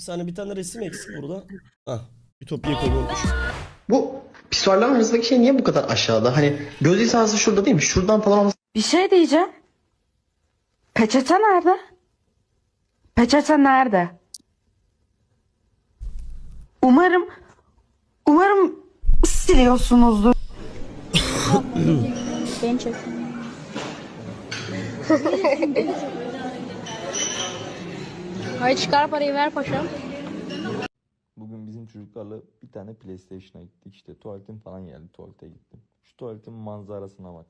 Bir saniye, bir tane resim eksik burada. Hah. Ütopya koyulmuş. Bu pisuarların arasındaki şey niye bu kadar aşağıda? Hani göz hizası şurada değil mi? Şuradan falan olması... Bir şey diyeceğim. Peçete nerede? Peçete nerede? Umarım siliyorsunuzdur. Ben çekiyorum. Hayır, çıkar parayı ver paşam. Bugün bizim çocuklarla bir tane PlayStation'a gittik işte. Tuvaletim falan geldi, tuvalete gittim. Şu tuvaletin manzarasına bak.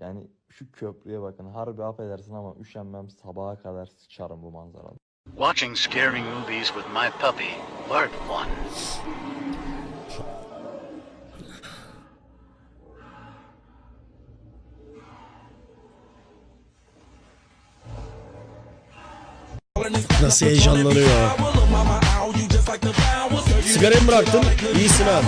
Yani şu köprüye bakın. Harbi affedersin ama üşenmem, sabaha kadar sıçarım bu manzaradan. Watching scary movies with my puppy. Part 1. Nasıl heyecanlanıyor ya. Sigarayı mı bıraktın? İyisin abi.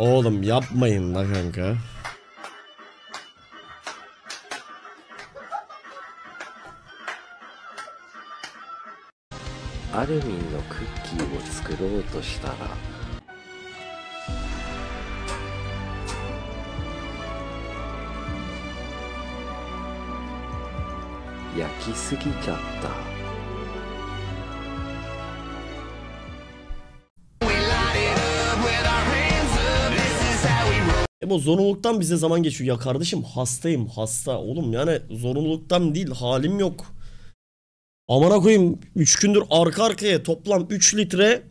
Oğlum yapmayın la kanka. Alumin no cookie wo tsukurou to shitara. Yaki sugichatta. O zorunluluktan bize zaman geçiyor. Ya kardeşim hastayım, hasta oğlum, yani zorunluluktan değil, halim yok. Amına koyayım 3 gündür arka arkaya toplam 3 litre,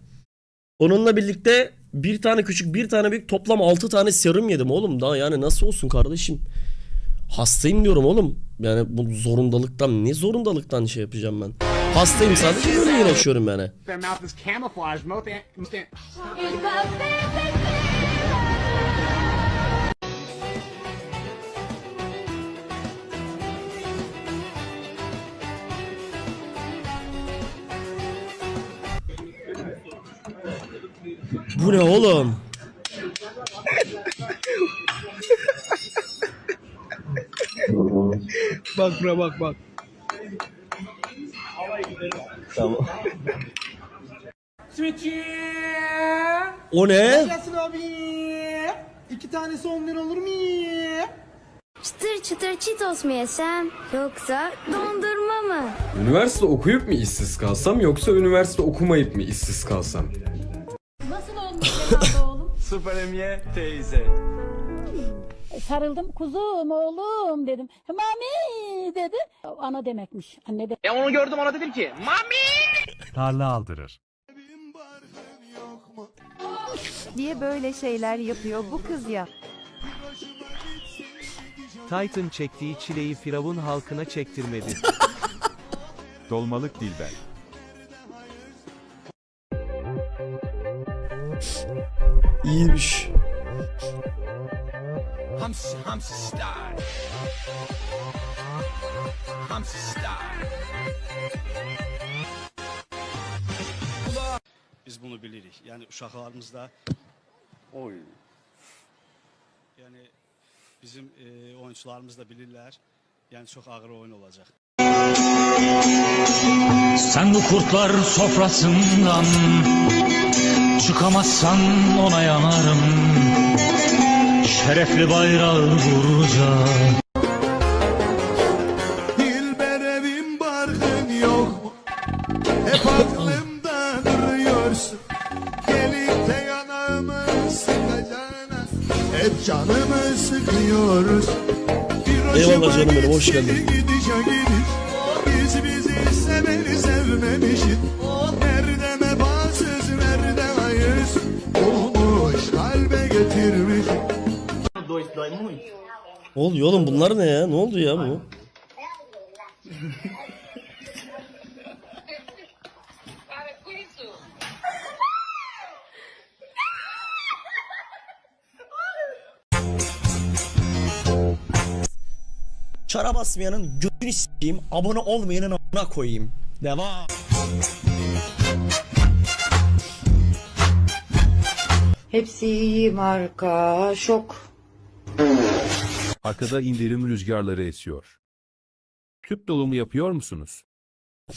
onunla birlikte bir tane küçük bir tane büyük, toplam 6 tane serum yedim oğlum. Daha yani nasıl olsun kardeşim? Hastayım diyorum oğlum. Yani bu zorundalıktan, ne zorundalıktan şey yapacağım ben? Hastayım, sadece böyle yaşıyorum yani. Bu ne oğlum? Bak bura, bak bak. Tamam. O ne? İki tanesi 10 lira olur mu? Çıtır çıtır Cheetos mu yesem yoksa dondurma mı? Üniversite okuyup mu işsiz kalsam yoksa üniversite okumayıp mı işsiz kalsam? Süper Emiye teyze. Sarıldım, kuzum oğlum dedim. Mami dedi. Ana demekmiş. Anne de. Onu gördüm, ona dedim ki mami. Tarla aldırır. Diye böyle şeyler yapıyor bu kız ya. Titan çektiği çileyi Firavun halkına çektirmedi. Dolmalık Dilber. İyiymiş. Biz bunu bilirik. Yani uşaqlarımızda oy. Yani bizim oyuncularımız da bilirler. Yani çok ağır oyun olacak. Sen bu kurtlar sofrasından çıkamazsan ona yanarım. Şerefli bayrağı vuracağım. Dilber evim barkın yok mu? Hep aklımda duruyorsun. Gelip de yanağımı sıkacağına. Hep canımı sıkıyoruz. Eyvallah canım benim, hoş geldin. Beni sevmemişin, derdeme bağsız, nereden ayız, olmuş kalbe getirmiş. Oluyor oğlum bunlar ne ya? Ne oldu ya bu? Çara basmayanın götünü s**eyim, abone olmayanın a**ına koyayım. Devam. Hepsi marka şok. Arkada indirim rüzgarları esiyor. Tüp dolumu yapıyor musunuz?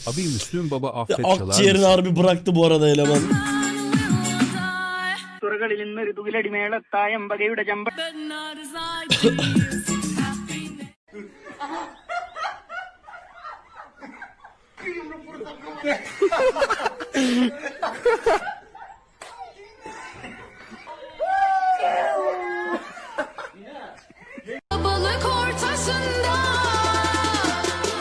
Abi Müslüm Baba affet çalar mısın? Akciğerini harbi bıraktı bu arada eleman. Balık ortasında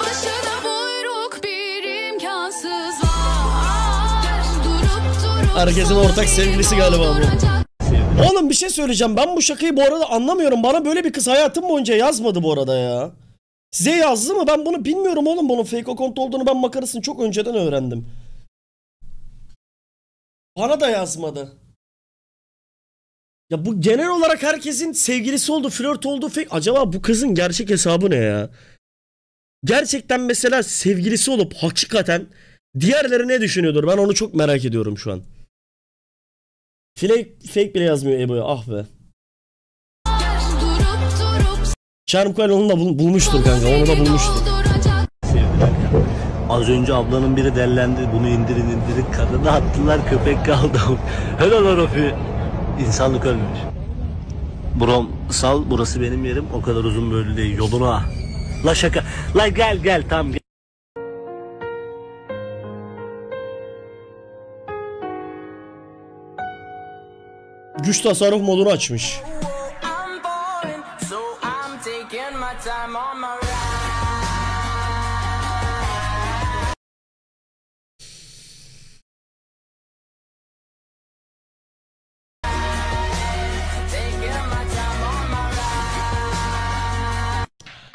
başına buyruk bir imkansız var. Durup durup herkesin ortak sevgilisi galiba bu. Oğlum bir şey söyleyeceğim, ben bu şakayı bu arada anlamıyorum. Bana böyle bir kız hayatım boyunca yazmadı bu arada ya. Size yazdı mı? Ben bunu bilmiyorum oğlum, bunun fake account olduğunu ben makarasını çok önceden öğrendim. Bana da yazmadı. Ya bu genel olarak herkesin sevgilisi oldu, flört oldu fake. Acaba bu kızın gerçek hesabı ne ya? Gerçekten mesela sevgilisi olup hakikaten diğerleri ne düşünüyordur? Ben onu çok merak ediyorum şu an. Fake bile yazmıyor Ebay'a, ah be. Çanakkale onu da bulmuştur kanka, onu da bulmuştur. Az önce ablanın biri dellendi, bunu indirin kadına attılar, köpek kaldı. Helal Rafi, insanlık ölmüş. Brom sal, burası benim yerim, o kadar uzun böyle değil yoluna. La şaka, la gel tam. Güç tasarruf modunu açmış.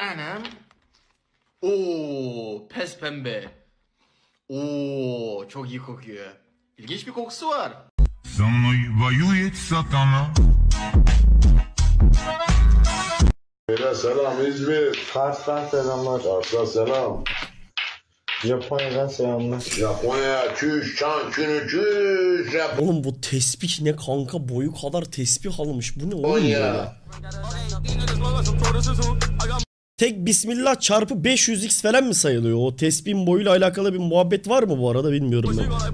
Anam. Oo, pes pembe. Oo, çok iyi kokuyor. İlginç bir kokusu var. Selam İzmir. Kars'tan selamlar. Kars'tan selam. Japonya'dan selamlar. Japonya çüş çan çünü çüş. Oğlum bu tespih ne kanka, boyu kadar tespih almış. Bu ne oğlum ya? Tek bismillah çarpı 500x falan mı sayılıyor? O tespihin boyuyla alakalı bir muhabbet var mı bu arada, bilmiyorum ben.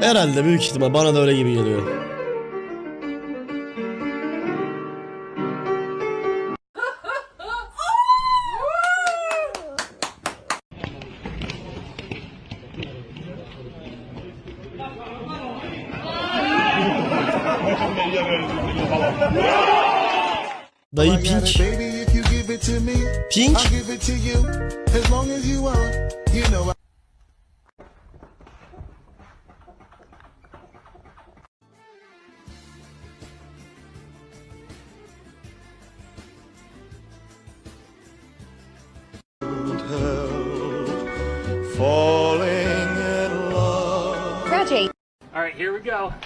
Herhalde büyük ihtimal, bana da öyle gibi geliyor. Dayı Pink. Pink.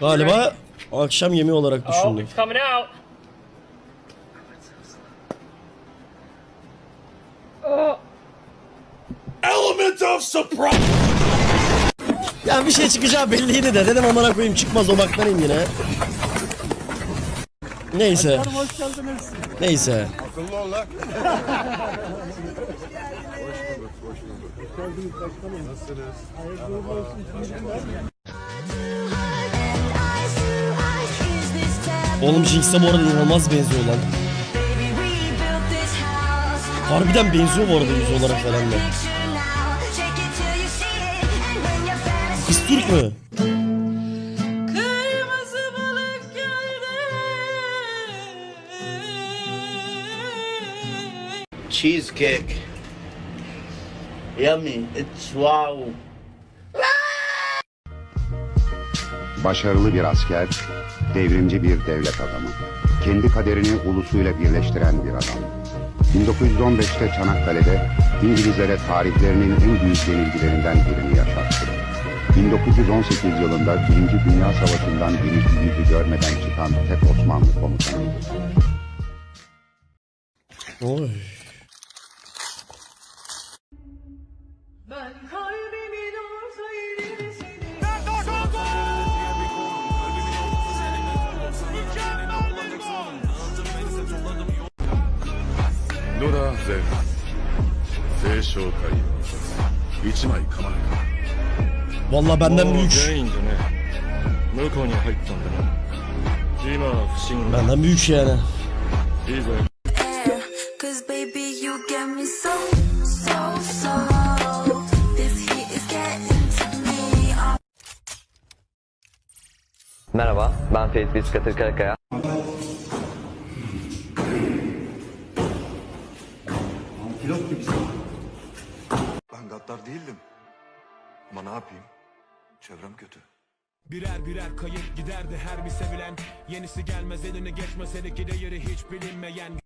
Galiba akşam yemeği olarak düşündük. Element of surprise. Ya bir şey çıkacağı belliydi de dedim amına koyayım çıkmaz, o baklanayım yine. Neyse. Neyse. Akıllı ol lan. Oğlum Jinx'e bu arada inanılmaz benziyor lan. Harbiden benziyor bu arada yüz olarak falan da. Kız Türk mü? Cheesecake. Yummy. It's wow. Başarılı bir asker, devrimci bir devlet adamı. Kendi kaderini ulusuyla birleştiren bir adam. 1915'te Çanakkale'de İngilizlere tarihlerinin en büyük yenilgilerinden birini yaşattı. 1918 yılında 1. Dünya Savaşı'ndan bir yüzü görmeden çıkan tek Osmanlı komutanıydı. Oy. Vallahi benden büyük. Benden büyük yani. Merhaba, ben Ferit Biskatır Karakaya. Pilot gibisin. Ben gaddar değildim. Ama ne yapayım? Çevrem kötü. Birer birer kayıp giderdi her bir sevilen. Yenisi gelmez eline geçmez hele ki değeri hiç bilinmeyen.